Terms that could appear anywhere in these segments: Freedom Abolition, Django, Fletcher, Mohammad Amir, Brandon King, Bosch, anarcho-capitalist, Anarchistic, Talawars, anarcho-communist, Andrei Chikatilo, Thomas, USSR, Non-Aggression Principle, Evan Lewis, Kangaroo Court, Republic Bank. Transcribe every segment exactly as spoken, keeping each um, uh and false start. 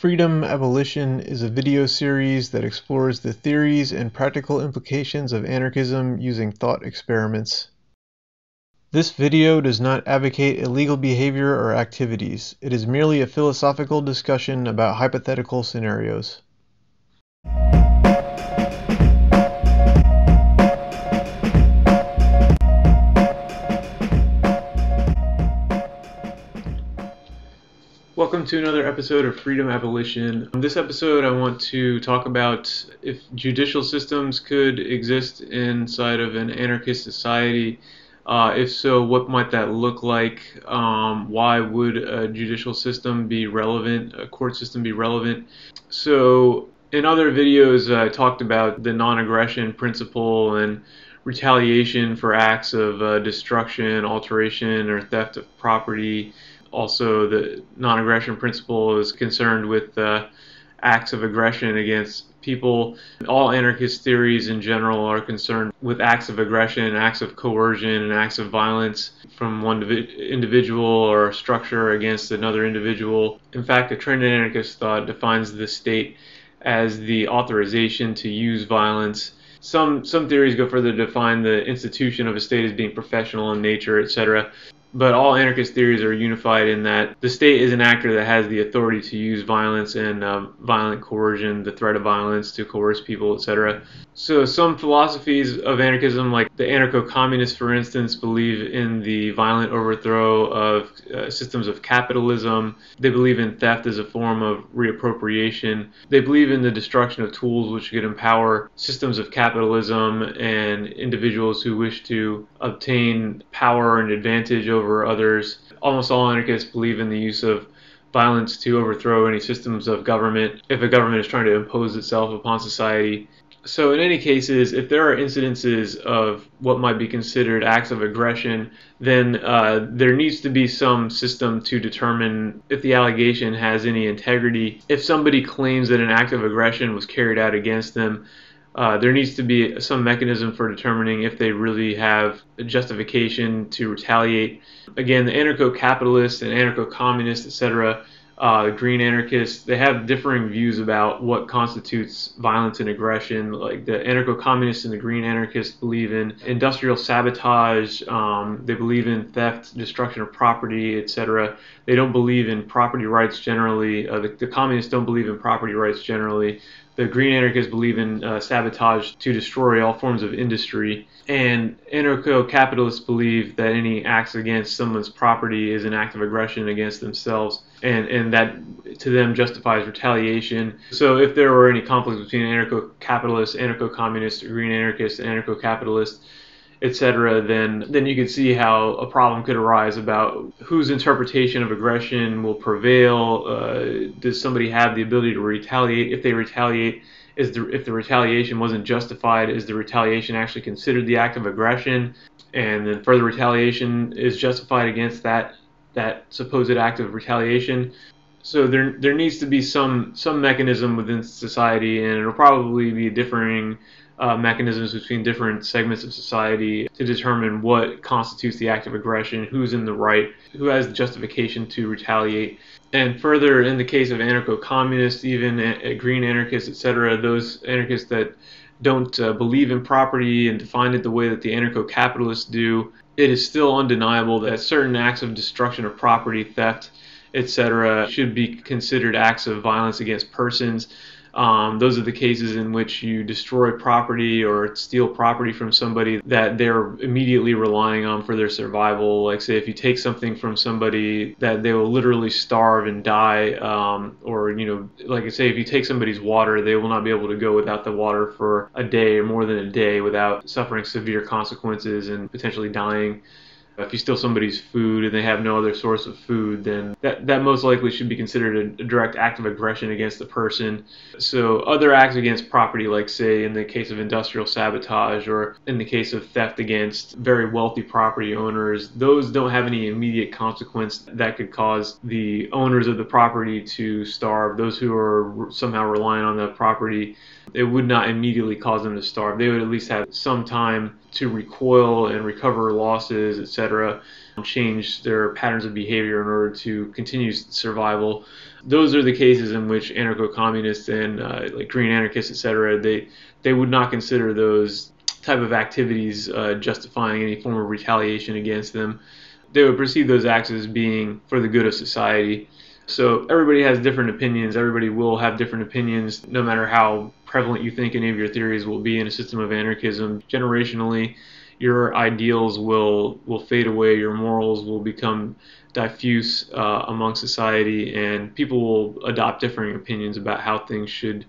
Freedom Abolition is a video series that explores the theories and practical implications of anarchism using thought experiments. This video does not advocate illegal behavior or activities. It is merely a philosophical discussion about hypothetical scenarios. Welcome to another episode of Freedom Abolition. In this episode, I want to talk about if judicial systems could exist inside of an anarchist society. Uh, if so, what might that look like? Um, why would a judicial system be relevant, a court system be relevant? So in other videos, I talked about the non-aggression principle and retaliation for acts of uh, destruction, alteration, or theft of property. Also, the non-aggression principle is concerned with uh, acts of aggression against people. All anarchist theories in general are concerned with acts of aggression, acts of coercion, and acts of violence from one individual or structure against another individual. In fact, a trend in anarchist thought defines the state as the authorization to use violence. Some, some theories go further to define the institution of a state as being professional in nature, et cetera. But all anarchist theories are unified in that the state is an actor that has the authority to use violence and uh, violent coercion, the threat of violence to coerce people, et cetera. So some philosophies of anarchism, like the anarcho-communists, for instance, believe in the violent overthrow of uh, systems of capitalism. They believe in theft as a form of reappropriation. They believe in the destruction of tools which could empower systems of capitalism and individuals who wish to obtain power and advantage over over others. Almost all anarchists believe in the use of violence to overthrow any systems of government if a government is trying to impose itself upon society. So in any cases, if there are incidences of what might be considered acts of aggression, then uh, there needs to be some system to determine if the allegation has any integrity. If somebody claims that an act of aggression was carried out against them, Uh, there needs to be some mechanism for determining if they really have a justification to retaliate. Again, the anarcho-capitalists and anarcho-communists, et cetera, uh, the green anarchists, they have differing views about what constitutes violence and aggression. Like the anarcho-communists and the green anarchists believe in industrial sabotage. Um, they believe in theft, destruction of property, et cetera. They don't believe in property rights generally. Uh, the, the communists don't believe in property rights generally. The green anarchists believe in uh, sabotage to destroy all forms of industry. And anarcho-capitalists believe that any acts against someone's property is an act of aggression against themselves, and, and that to them justifies retaliation. So if there were any conflicts between anarcho-capitalists, anarcho-communists, green anarchists, anarcho-capitalists, et cetera, then, then you can see how a problem could arise about whose interpretation of aggression will prevail. Uh, does somebody have the ability to retaliate? If they retaliate, is the, if the retaliation wasn't justified, is the retaliation actually considered the act of aggression? And then further retaliation is justified against that, that supposed act of retaliation. So there, there needs to be some, some mechanism within society, and it'll probably be differing Uh, mechanisms between different segments of society to determine what constitutes the act of aggression, who's in the right, who has the justification to retaliate. And further, in the case of anarcho-communists, even a, a green anarchists, et cetera, those anarchists that don't uh, believe in property and define it the way that the anarcho-capitalists do, it is still undeniable that certain acts of destruction of property, theft, et cetera, should be considered acts of violence against persons. Um, those are the cases in which you destroy property or steal property from somebody that they're immediately relying on for their survival. Like, say, if you take something from somebody that they will literally starve and die, um, or, you know, like I say, if you take somebody's water, they will not be able to go without the water for a day or more than a day without suffering severe consequences and potentially dying. If you steal somebody's food and they have no other source of food, then that, that most likely should be considered a direct act of aggression against the person. So other acts against property, like, say, in the case of industrial sabotage or in the case of theft against very wealthy property owners, those don't have any immediate consequence that could cause the owners of the property to starve. Those who are somehow relying on the property, it would not immediately cause them to starve. They would at least have some time to recoil and recover losses, et cetera, and change their patterns of behavior in order to continue survival. Those are the cases in which anarcho-communists and uh, like green anarchists, et cetera, they they would not consider those type of activities uh, justifying any form of retaliation against them. They would perceive those acts as being for the good of society. So everybody has different opinions. Everybody will have different opinions, no matter how prevalent you think any of your theories will be in a system of anarchism. Generationally, your ideals will, will fade away. Your morals will become diffuse uh, among society, and people will adopt differing opinions about how things should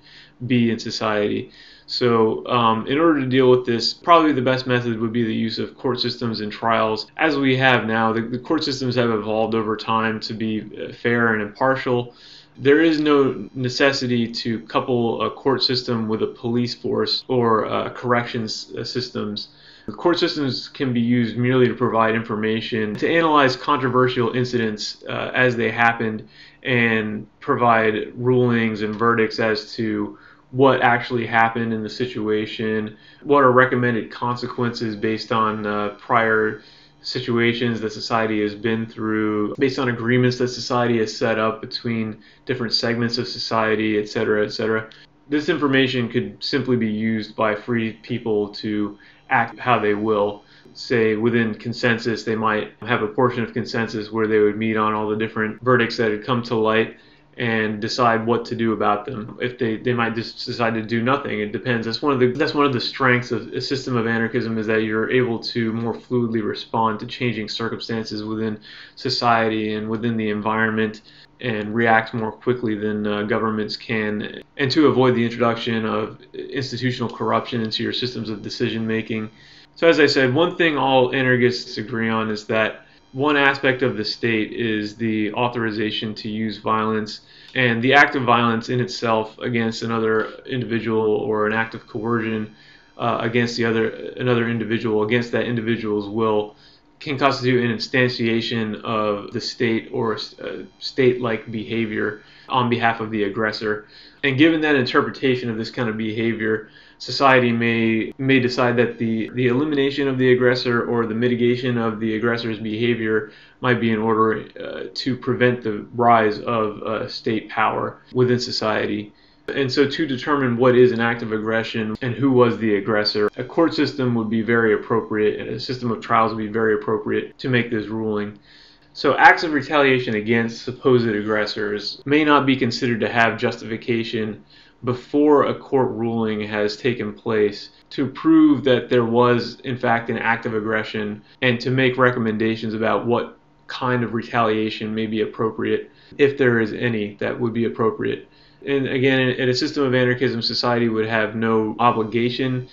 be in society. So um, in order to deal with this, probably the best method would be the use of court systems and trials. As we have now, the, the court systems have evolved over time to be fair and impartial. There is no necessity to couple a court system with a police force or uh, corrections systems. The court systems can be used merely to provide information, to analyze controversial incidents uh, as they happened, and provide rulings and verdicts as to what actually happened in the situation, what are recommended consequences based on uh, prior situations that society has been through, based on agreements that society has set up between different segments of society, et cetera, et cetera. This information could simply be used by free people to act how they will. Say within consensus, they might have a portion of consensus where they would meet on all the different verdicts that had come to light and decide what to do about them. If they, they might just decide to do nothing. It depends. That's one of the that's one of the strengths of a system of anarchism, is that you're able to more fluidly respond to changing circumstances within society and within the environment, and react more quickly than uh, governments can, and to avoid the introduction of institutional corruption into your systems of decision making. So as I said, one thing all anarchists agree on is that one aspect of the state is the authorization to use violence, and the act of violence in itself against another individual, or an act of coercion uh, against the other another individual, against that individual's will, can constitute an instantiation of the state or uh, state-like behavior on behalf of the aggressor. And given that interpretation of this kind of behavior, society may may decide that the, the elimination of the aggressor or the mitigation of the aggressor's behavior might be in order uh, to prevent the rise of uh, state power within society. And so to determine what is an act of aggression and who was the aggressor, a court system would be very appropriate, and a system of trials would be very appropriate to make this ruling. So acts of retaliation against supposed aggressors may not be considered to have justification before a court ruling has taken place to prove that there was, in fact, an act of aggression, and to make recommendations about what kind of retaliation may be appropriate, if there is any that would be appropriate. And again, in a system of anarchism, society would have no obligation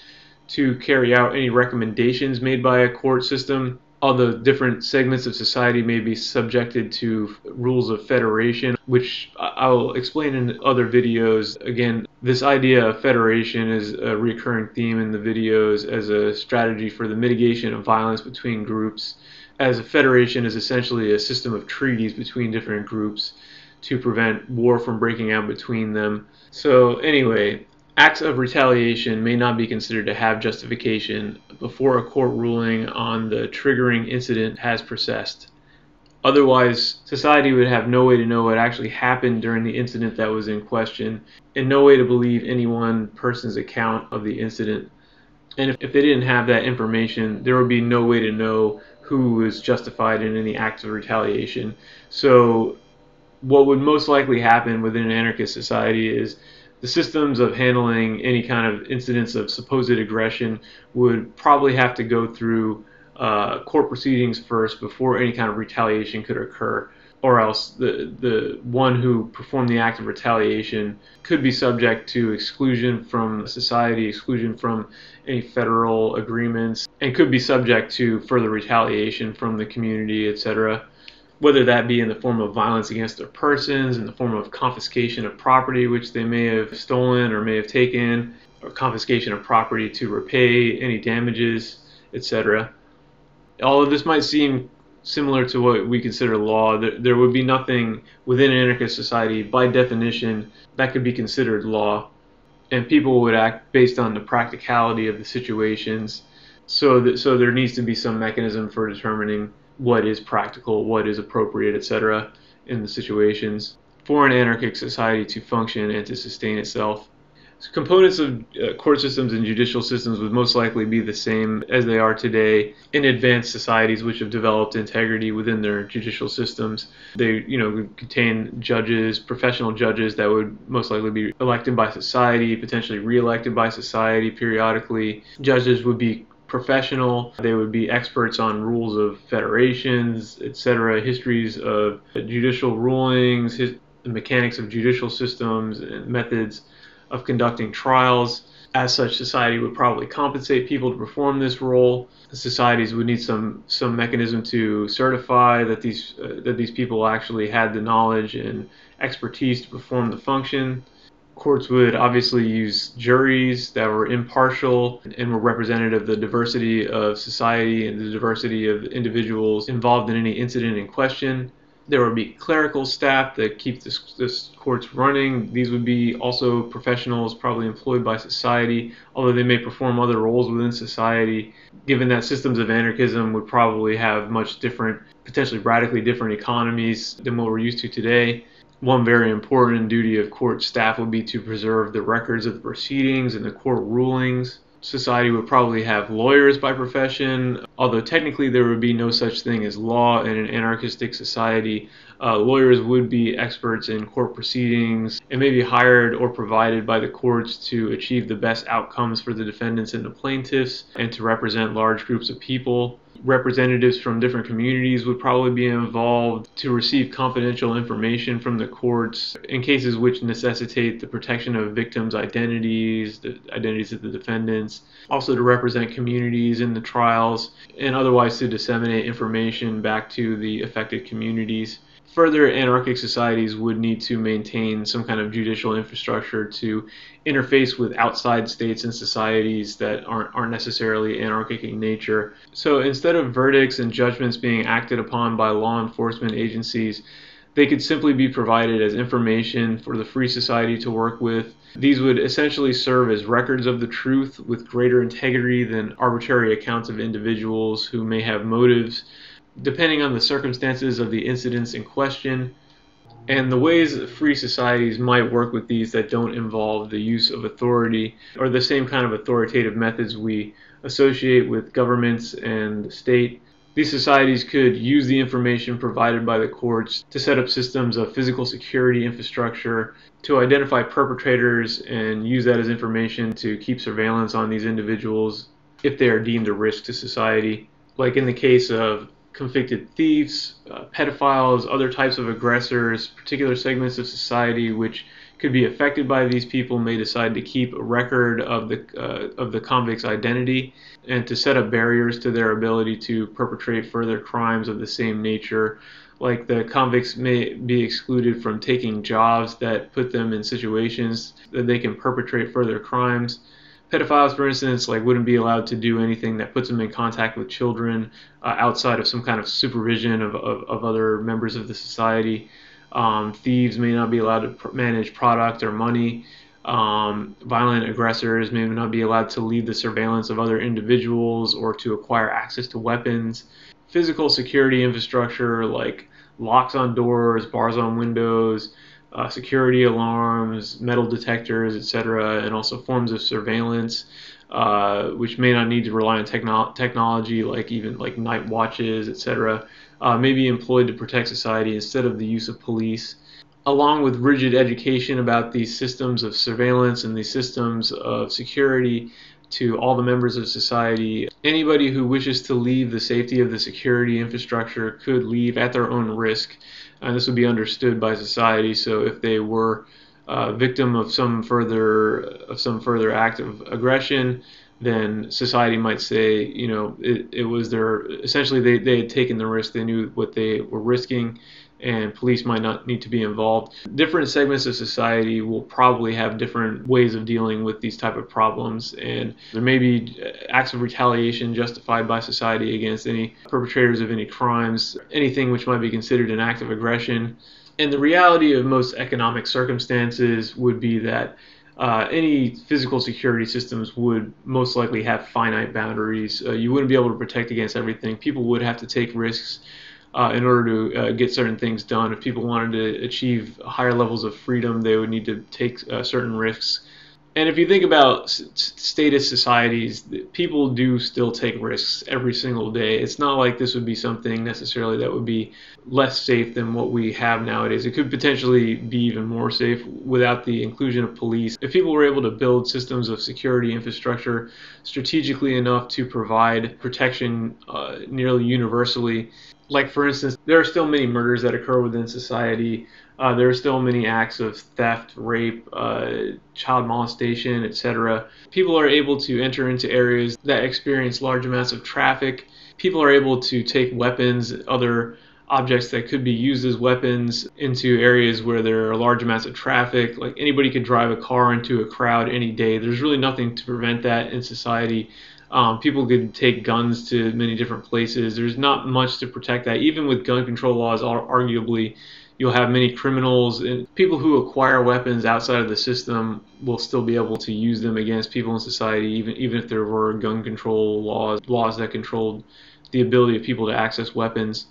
to carry out any recommendations made by a court system, although different segments of society may be subjected to rules of federation, which I'll explain in other videos. Again, this idea of federation is a recurring theme in the videos as a strategy for the mitigation of violence between groups, as a federation is essentially a system of treaties between different groups to prevent war from breaking out between them. So anyway, acts of retaliation may not be considered to have justification before a court ruling on the triggering incident has processed. Otherwise, society would have no way to know what actually happened during the incident that was in question, and no way to believe any one person's account of the incident. And if, if they didn't have that information, there would be no way to know who was justified in any act of retaliation. So what would most likely happen within an anarchist society is the systems of handling any kind of incidents of supposed aggression would probably have to go through uh, court proceedings first before any kind of retaliation could occur, or else the, the one who performed the act of retaliation could be subject to exclusion from society, exclusion from any federal agreements, and could be subject to further retaliation from the community, et cetera, whether that be in the form of violence against their persons, in the form of confiscation of property which they may have stolen or may have taken, or confiscation of property to repay any damages, et cetera. All of this might seem similar to what we consider law. There, there would be nothing within an anarchist society, by definition, that could be considered law, and people would act based on the practicality of the situations. So, that, so there needs to be some mechanism for determining what is practical, what is appropriate, et cetera, in the situations. for an anarchic society to function and to sustain itself. So components of uh, court systems and judicial systems would most likely be the same as they are today in advanced societies which have developed integrity within their judicial systems. They, you know, contain judges, professional judges that would most likely be elected by society, potentially re-elected by society periodically. Judges would be professional. They would be experts on rules of federations, et cetera, histories of judicial rulings, his, the mechanics of judicial systems and methods of conducting trials. As such, society would probably compensate people to perform this role. Societies would need some some mechanism to certify that these uh, that these people actually had the knowledge and expertise to perform the function. Courts would obviously use juries that were impartial and were representative of the diversity of society and the diversity of individuals involved in any incident in question. There would be clerical staff that keep this, this courts running. These would be also professionals probably employed by society, although they may perform other roles within society. Given that systems of anarchism would probably have much different, potentially radically different economies than what we're used to today, one very important duty of court staff would be to preserve the records of the proceedings and the court rulings. Society would probably have lawyers by profession, although technically there would be no such thing as law in an anarchistic society. Uh, lawyers would be experts in court proceedings and may be hired or provided by the courts to achieve the best outcomes for the defendants and the plaintiffs and to represent large groups of people. Representatives from different communities would probably be involved to receive confidential information from the courts in cases which necessitate the protection of victims' identities, the identities of the defendants, also to represent communities in the trials, and otherwise to disseminate information back to the affected communities. Further, anarchic societies would need to maintain some kind of judicial infrastructure to interface with outside states and societies that aren't, aren't necessarily anarchic in nature. So instead of verdicts and judgments being acted upon by law enforcement agencies, they could simply be provided as information for the free society to work with. These would essentially serve as records of the truth with greater integrity than arbitrary accounts of individuals who may have motives, depending on the circumstances of the incidents in question, and the ways that free societies might work with these that don't involve the use of authority or the same kind of authoritative methods we associate with governments and the state. These societies could use the information provided by the courts to set up systems of physical security infrastructure, to identify perpetrators and use that as information to keep surveillance on these individuals if they are deemed a risk to society, like in the case of convicted thieves, uh, pedophiles, other types of aggressors. Particular segments of society which could be affected by these people may decide to keep a record of the uh, of the convict's identity and to set up barriers to their ability to perpetrate further crimes of the same nature. Like the convicts may be excluded from taking jobs that put them in situations that they can perpetrate further crimes. Pedophiles, for instance, like wouldn't be allowed to do anything that puts them in contact with children uh, outside of some kind of supervision of, of, of other members of the society. Um, thieves may not be allowed to pr manage product or money. Um, violent aggressors may not be allowed to lead the surveillance of other individuals or to acquire access to weapons. Physical security infrastructure like locks on doors, bars on windows, Uh, security alarms, metal detectors, et cetera, and also forms of surveillance, uh, which may not need to rely on techno technology, like even like night watches, et cetera, uh, may be employed to protect society instead of the use of police. Along with rigid education about these systems of surveillance and these systems of security to all the members of society, anybody who wishes to leave the safety of the security infrastructure could leave at their own risk. And this would be understood by society. So if they were a uh, victim of some further of some further act of aggression, then society might say, you know, it, it was their, essentially they, they had taken the risk, they knew what they were risking, and police might not need to be involved. Different segments of society will probably have different ways of dealing with these type of problems, and there may be acts of retaliation justified by society against any perpetrators of any crimes, anything which might be considered an act of aggression. And the reality of most economic circumstances would be that Uh, any physical security systems would most likely have finite boundaries. Uh, you wouldn't be able to protect against everything. People would have to take risks. uh, in order to uh, get certain things done. If people wanted to achieve higher levels of freedom, they would need to take uh, certain risks. And if you think about s statist societies, people do still take risks every single day. It's not like this would be something necessarily that would be less safe than what we have nowadays. It could potentially be even more safe without the inclusion of police. If people were able to build systems of security infrastructure strategically enough to provide protection uh, nearly universally, like, for instance, there are still many murders that occur within society. Uh, there are still many acts of theft, rape, uh, child molestation, et cetera. People are able to enter into areas that experience large amounts of traffic. People are able to take weapons, other objects that could be used as weapons, into areas where there are large amounts of traffic. Like, anybody could drive a car into a crowd any day. There's really nothing to prevent that in society. Um, people could take guns to many different places. There's not much to protect that. Even with gun control laws, arguably, you'll have many criminals, and people who acquire weapons outside of the system will still be able to use them against people in society, even even if there were gun control laws, laws that controlled the ability of people to access weapons.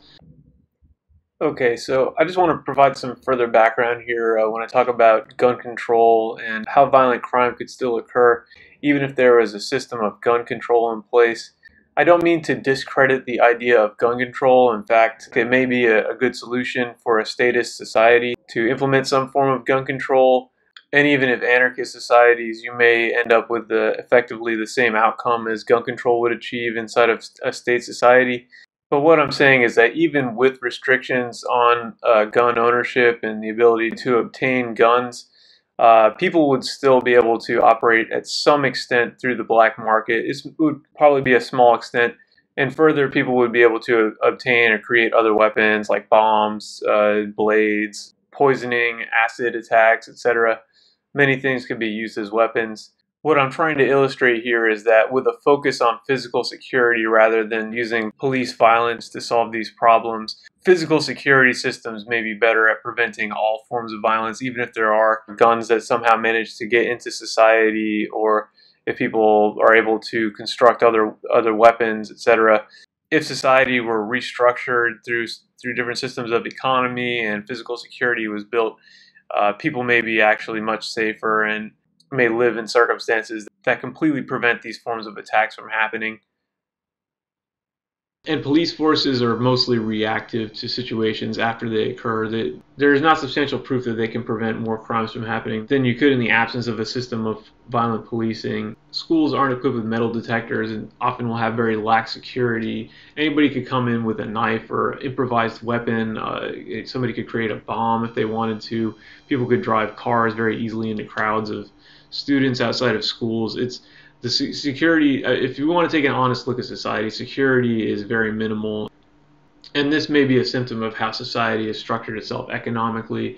Okay, so I just want to provide some further background here uh, when I talk about gun control and how violent crime could still occur even if there was a system of gun control in place. I don't mean to discredit the idea of gun control. In fact, it may be a, a good solution for a statist society to implement some form of gun control, and even if anarchist societies, you may end up with the, effectively the same outcome as gun control would achieve inside of a state society. But what I'm saying is that even with restrictions on uh, gun ownership and the ability to obtain guns, uh, people would still be able to operate at some extent through the black market. It's, it would probably be a small extent. And further, people would be able to obtain or create other weapons like bombs, uh, blades, poisoning, acid attacks, et cetera. Many things could be used as weapons. What I'm trying to illustrate here is that with a focus on physical security rather than using police violence to solve these problems, physical security systems may be better at preventing all forms of violence, even if there are guns that somehow manage to get into society, or if people are able to construct other other weapons, et cetera. If society were restructured through through different systems of economy and physical security was built, uh, people may be actually much safer and may live in circumstances that completely prevent these forms of attacks from happening. And police forces are mostly reactive to situations after they occur. That there is not substantial proof that they can prevent more crimes from happening than you could in the absence of a system of violent policing. Schools aren't equipped with metal detectors and often will have very lax security. Anybody could come in with a knife or improvised weapon. Uh, somebody could create a bomb if they wanted to. People could drive cars very easily into crowds of students outside of schools. It's the security, if you want to take an honest look at society, security is very minimal. And this may be a symptom of how society has structured itself economically,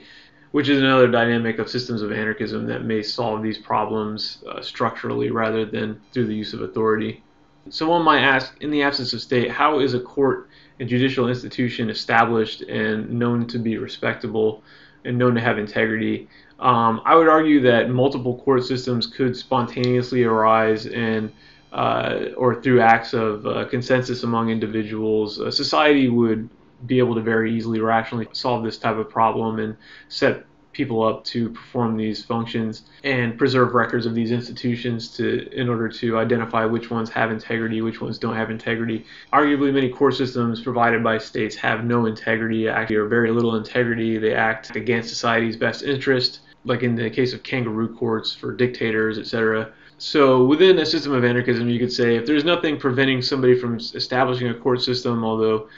which is another dynamic of systems of anarchism that may solve these problems uh, structurally rather than through the use of authority. Someone might ask, in the absence of state, how is a court and judicial institution established and known to be respectable and known to have integrity? Um, I would argue that multiple court systems could spontaneously arise and, uh, or through acts of uh, consensus among individuals. Uh, society would be able to very easily, rationally solve this type of problem and set people up to perform these functions and preserve records of these institutions to, in order to identify which ones have integrity, which ones don't have integrity. Arguably, many court systems provided by states have no integrity, actually, or very little integrity. They act against society's best interest, like in the case of kangaroo courts for dictators, et cetera. So within a system of anarchism, you could say if there's nothing preventing somebody from establishing a court system, although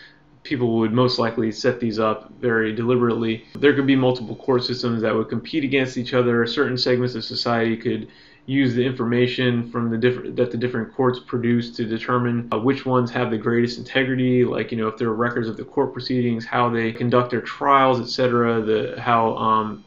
people would most likely set these up very deliberately, there could be multiple court systems that would compete against each other. Certain segments of society could use the information from the different that the different courts produce to determine uh, which ones have the greatest integrity, like, you know, if there are records of the court proceedings, how they conduct their trials, et cetera, the how um,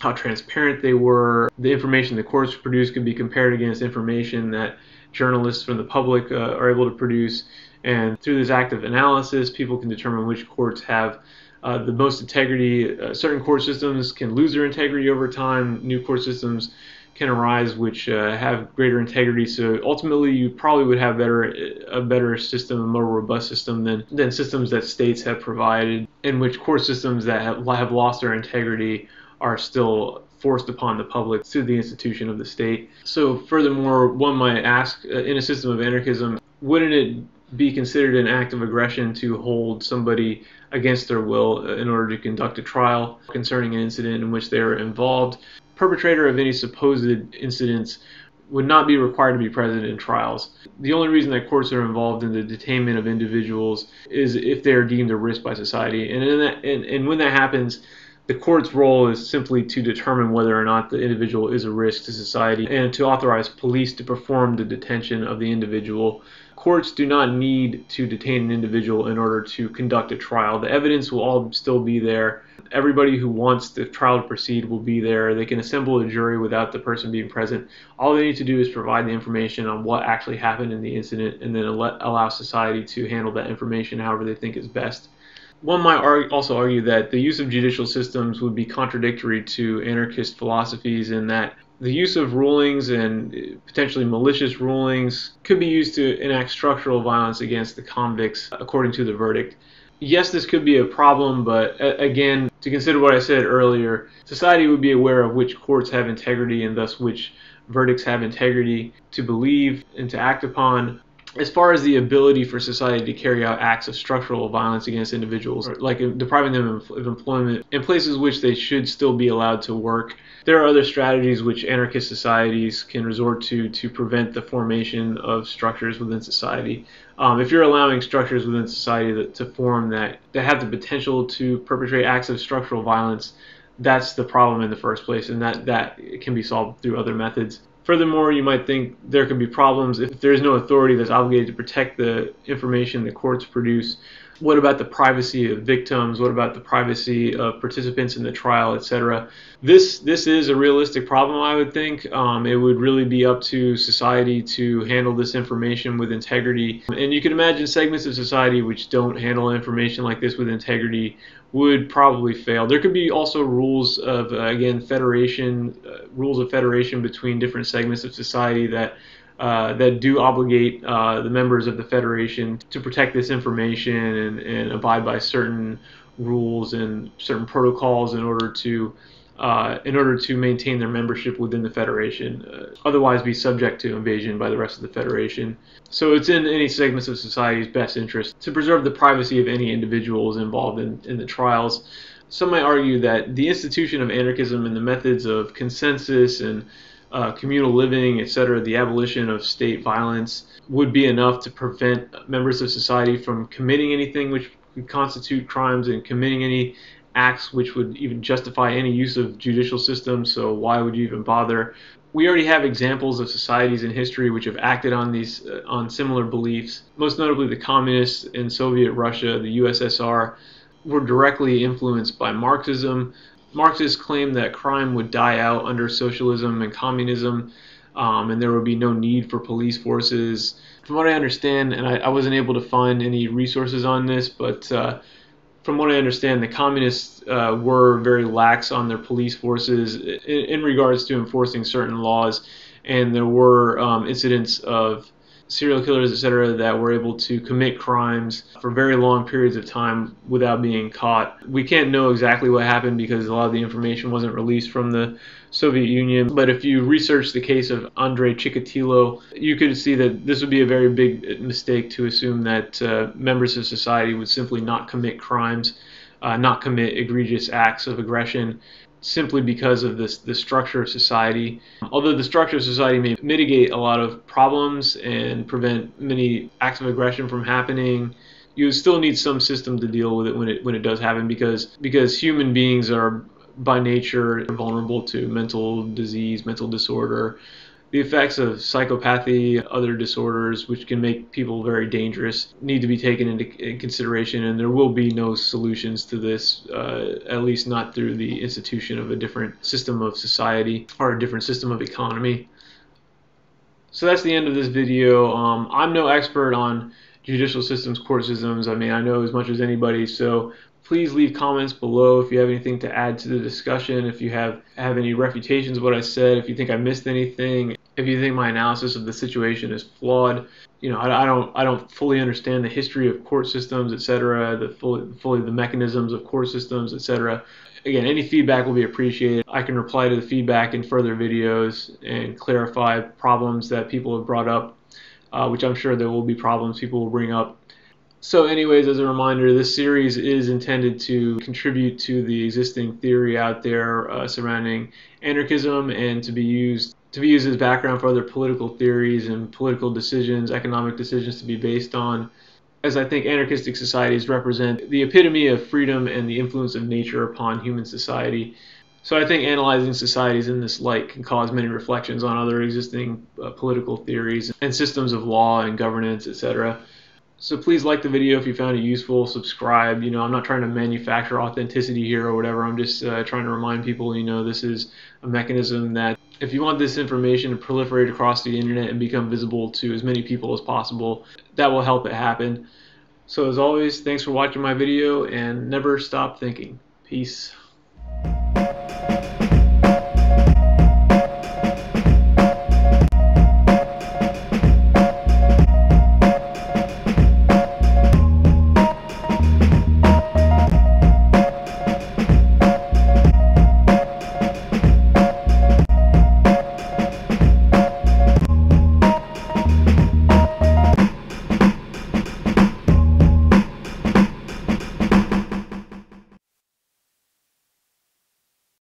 how transparent they were. The information the courts produce could be compared against information that journalists from the public uh, are able to produce. And through this active analysis, people can determine which courts have uh, the most integrity. Uh, certain court systems can lose their integrity over time. New court systems can arise which uh, have greater integrity. So ultimately, you probably would have better a better system, a more robust system than, than systems that states have provided, in which court systems that have, have lost their integrity are still forced upon the public through the institution of the state. So furthermore, one might ask, uh, in a system of anarchism, wouldn't it be considered an act of aggression to hold somebody against their will in order to conduct a trial concerning an incident in which they are involved? Perpetrator of any supposed incidents would not be required to be present in trials. The only reason that courts are involved in the detainment of individuals is if they are deemed a risk by society. And, in that, and, and when that happens, the court's role is simply to determine whether or not the individual is a risk to society and to authorize police to perform the detention of the individual. Courts do not need to detain an individual in order to conduct a trial. The evidence will all still be there. Everybody who wants the trial to proceed will be there. They can assemble a jury without the person being present. All they need to do is provide the information on what actually happened in the incident and then allow society to handle that information however they think is best. One might argue, also argue that the use of judicial systems would be contradictory to anarchist philosophies in that the use of rulings and potentially malicious rulings could be used to enact structural violence against the convicts according to the verdict. Yes, this could be a problem, but again, to consider what I said earlier, society would be aware of which courts have integrity and thus which verdicts have integrity to believe and to act upon. As far as the ability for society to carry out acts of structural violence against individuals, like depriving them of employment in places which they should still be allowed to work, there are other strategies which anarchist societies can resort to to prevent the formation of structures within society. Um, if you're allowing structures within society that, to form that, that have the potential to perpetrate acts of structural violence, that's the problem in the first place, and that, that can be solved through other methods. Furthermore, you might think there could be problems if there is no authority that's obligated to protect the information the courts produce. What about the privacy of victims? What about the privacy of participants in the trial, et cetera? This this is a realistic problem, I would think. Um, it would really be up to society to handle this information with integrity. And you can imagine segments of society which don't handle information like this with integrity would probably fail. There could be also rules of, uh, again, federation, uh, rules of federation between different segments of society that uh, that do obligate uh, the members of the federation to protect this information and, and abide by certain rules and certain protocols in order to uh, in order to maintain their membership within the federation, uh, otherwise be subject to invasion by the rest of the federation. So it's in any segments of society's best interest to preserve the privacy of any individuals involved in, in the trials. Some might argue that the institution of anarchism and the methods of consensus and Uh, communal living, et cetera, the abolition of state violence would be enough to prevent members of society from committing anything which could constitute crimes and committing any acts which would even justify any use of judicial systems, so why would you even bother? We already have examples of societies in history which have acted on these uh, on similar beliefs, most notably the communists in Soviet Russia, the U S S R, were directly influenced by Marxism. Marxists claimed that crime would die out under socialism and communism, um, and there would be no need for police forces. From what I understand, and I, I wasn't able to find any resources on this, but uh, from what I understand, the communists uh, were very lax on their police forces in, in regards to enforcing certain laws, and there were um, incidents of serial killers, et cetera, that were able to commit crimes for very long periods of time without being caught. We can't know exactly what happened because a lot of the information wasn't released from the Soviet Union, but if you research the case of Andrei Chikatilo, you could see that this would be a very big mistake to assume that uh, members of society would simply not commit crimes, uh, not commit egregious acts of aggression, simply because of this the structure of society. Although the structure of society may mitigate a lot of problems and prevent many acts of aggression from happening, you still need some system to deal with it when it when it does happen, because because human beings are by nature vulnerable to mental disease, mental disorder, the effects of psychopathy, other disorders which can make people very dangerous, need to be taken into consideration, and there will be no solutions to this, uh, at least not through the institution of a different system of society or a different system of economy. So that's the end of this video. Um, I'm no expert on judicial systems, court systems. I mean, I know as much as anybody, so Please leave comments below if you have anything to add to the discussion, if you have, have any refutations of what I said, if you think I missed anything, if you think my analysis of the situation is flawed. You know, I, I don't I don't fully understand the history of court systems, et cetera, the fully, fully the mechanisms of court systems, et cetera. Again, any feedback will be appreciated. I can reply to the feedback in further videos and clarify problems that people have brought up, uh, which I'm sure there will be problems people will bring up. So anyways, as a reminder, this series is intended to contribute to the existing theory out there uh, surrounding anarchism, and to be used to be used as background for other political theories and political decisions, economic decisions to be based on, as I think anarchistic societies represent the epitome of freedom and the influence of nature upon human society. So I think analyzing societies in this light can cause many reflections on other existing uh, political theories and systems of law and governance, et cetera. So please like the video if you found it useful, subscribe. You know, I'm not trying to manufacture authenticity here or whatever. I'm just uh, trying to remind people, you know, this is a mechanism that if you want this information to proliferate across the internet and become visible to as many people as possible, that will help it happen. So as always, thanks for watching my video, and never stop thinking. Peace.